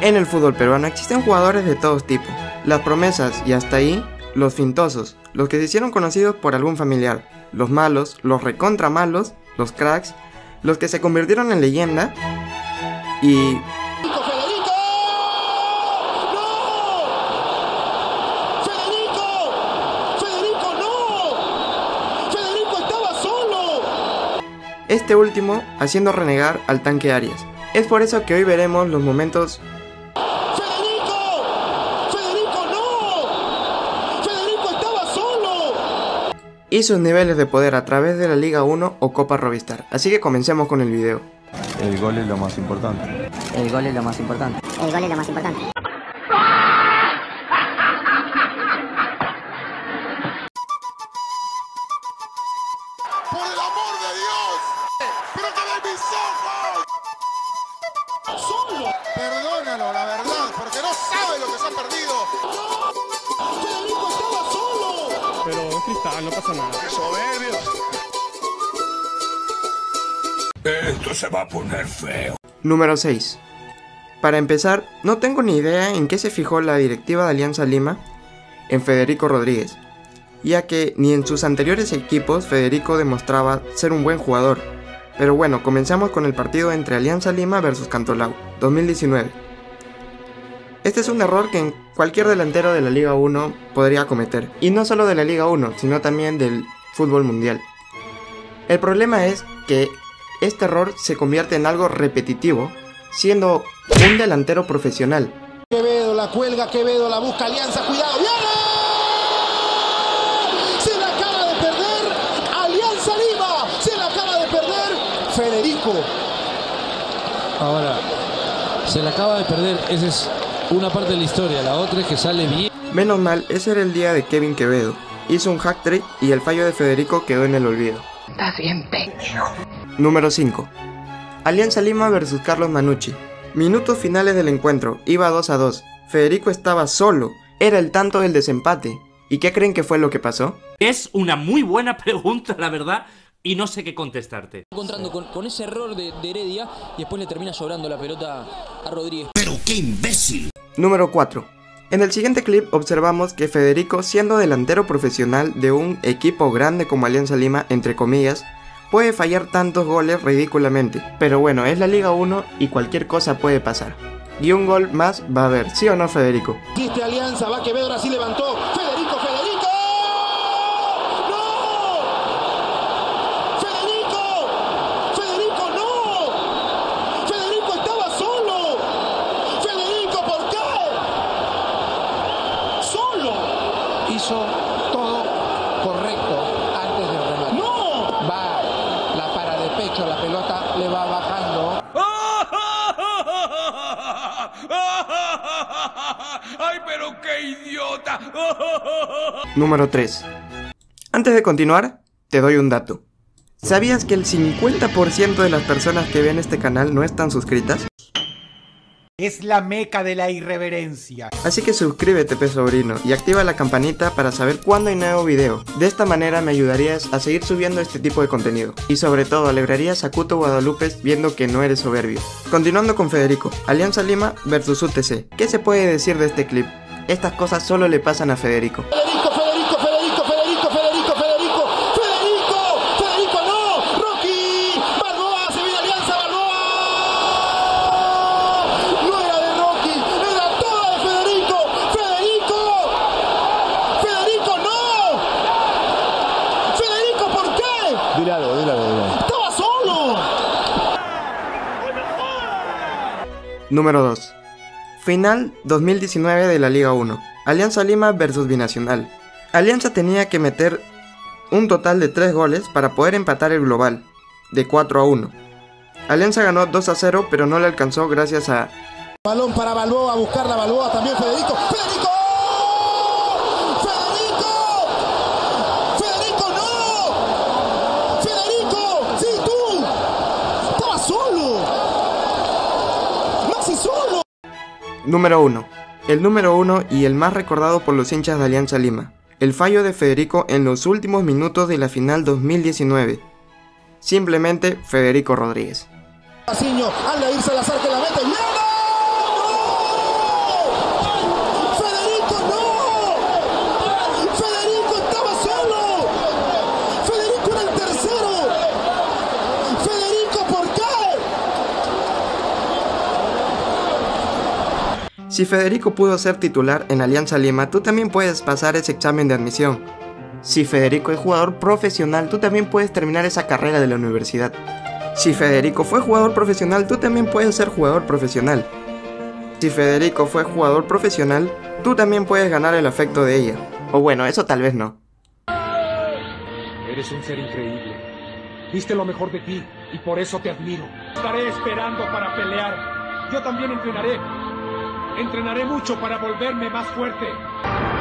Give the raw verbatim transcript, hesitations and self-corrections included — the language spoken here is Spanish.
En el fútbol peruano existen jugadores de todos tipos, las promesas y hasta ahí, los fintosos, los que se hicieron conocidos por algún familiar, los malos, los recontra malos, los cracks, los que se convirtieron en leyenda y... este último haciendo renegar al tanque Arias. Es por eso que hoy veremos los momentos... ¡Federico! ¡Federico no! ¡Federico estaba solo! Y sus niveles de poder a través de la Liga uno o Copa Robistar. Así que comencemos con el video. El gol es lo más importante. El gol es lo más importante. El gol es lo más importante. Perdónalo, la verdad, porque no sabe lo que se ha perdido. ¡No! ¡Federico estaba solo! Pero es cristal, no pasa nada. ¡Qué soberbios! Esto se va a poner feo. Número seis. Para empezar, no tengo ni idea en qué se fijó la directiva de Alianza Lima en Federico Rodríguez, ya que ni en sus anteriores equipos Federico demostraba ser un buen jugador. Pero bueno, comenzamos con el partido entre Alianza Lima versus Cantolao, dos mil diecinueve. Este es un error que cualquier delantero de la Liga uno podría cometer, y no solo de la Liga uno, sino también del fútbol mundial. El problema es que este error se convierte en algo repetitivo, siendo un delantero profesional. Quevedo la cuelga, Quevedo la busca, Alianza, cuidado, ¡viene! Federico. Ahora, se la acaba de perder, esa es una parte de la historia, la otra es que sale bien. Menos mal, ese era el día de Kevin Quevedo. Hizo un hat-trick y el fallo de Federico quedó en el olvido. Estás bien, pendejo. Número cinco. Alianza Lima versus Carlos Manucci. Minutos finales del encuentro, iba dos a dos. Federico estaba solo, era el tanto del desempate. ¿Y qué creen que fue lo que pasó? Es una muy buena pregunta, la verdad. Y no sé qué contestarte. Encontrando con, con ese error de, de Heredia y después le termina sobrando la pelota a Rodríguez. ¡Pero qué imbécil! Número cuatro. En el siguiente clip observamos que Federico, siendo delantero profesional de un equipo grande como Alianza Lima, entre comillas, puede fallar tantos goles ridículamente. Pero bueno, es la Liga uno y cualquier cosa puede pasar. Y un gol más va a haber, ¿sí o no, Federico? Existe Alianza, va Quevedo, así levantó. ¡Federico, Federico! Todo correcto antes del remate. ¡No! Va, la para de pecho, la pelota le va bajando. ¡Ay, pero qué idiota! Número tres. Antes de continuar, te doy un dato. ¿Sabías que el cincuenta por ciento de las personas que ven este canal no están suscritas? Es la meca de la irreverencia. Así que suscríbete, pe sobrino, y activa la campanita para saber cuándo hay nuevo video. De esta manera me ayudarías a seguir subiendo este tipo de contenido. Y sobre todo alegrarías a Kuto Guadalupe viendo que no eres soberbio. Continuando con Federico, Alianza Lima versus U T C. ¿Qué se puede decir de este clip? Estas cosas solo le pasan a Federico. ¡Federico! Número dos. Final dos mil diecinueve de la Liga uno. Alianza Lima versus Binacional. Alianza tenía que meter un total de tres goles para poder empatar el global, de cuatro a uno. Alianza ganó dos a cero, pero no le alcanzó gracias a... Balón para Balboa, a buscar la Balboa también Federico. ¡Federico! Número uno. El número uno y el más recordado por los hinchas de Alianza Lima. El fallo de Federico en los últimos minutos de la final dos mil diecinueve. Simplemente Federico Rodríguez. Pasiño, al de irse al azar que la mete, ¡llega! Si Federico pudo ser titular en Alianza Lima, tú también puedes pasar ese examen de admisión. Si Federico es jugador profesional, tú también puedes terminar esa carrera de la universidad. Si Federico fue jugador profesional, tú también puedes ser jugador profesional. Si Federico fue jugador profesional, tú también puedes ganar el afecto de ella. O bueno, eso tal vez no. Eres un ser increíble. Diste lo mejor de ti y por eso te admiro. Estaré esperando para pelear. Yo también entrenaré. Entrenaré mucho para volverme más fuerte.